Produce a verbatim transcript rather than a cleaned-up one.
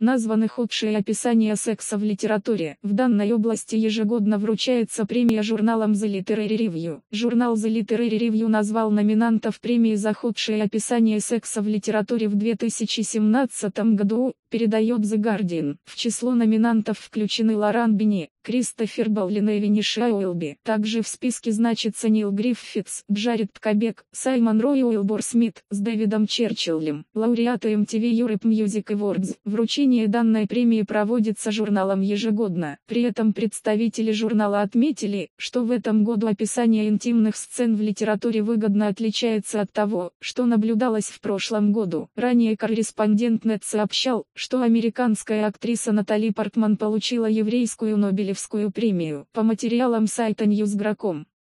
Названы худшие описания секса в литературе. В данной области ежегодно вручается премия журналам The Literary Review. Журнал The Literary Review назвал номинантов премии за худшее описание секса в литературе в две тысячи семнадцатом году, передает The Guardian. В число номинантов включены Лоран Бени, Кристофер Боллин и Виниша Уилби. Также в списке значится Нил Гриффитс, Джаред Кобек, Саймон Рой Уилбор Смит с Дэвидом Черчиллем, лауреаты эм ти ви Europe Music Awards. Вручение данной премии проводится журналом ежегодно. При этом представители журнала отметили, что в этом году описание интимных сцен в литературе выгодно отличается от того, что наблюдалось в прошлом году. Ранее корреспондент Нет сообщал, что американская актриса Натали Паркман получила еврейскую Нобелевскую премию. По материалам сайта ньюс точка ком.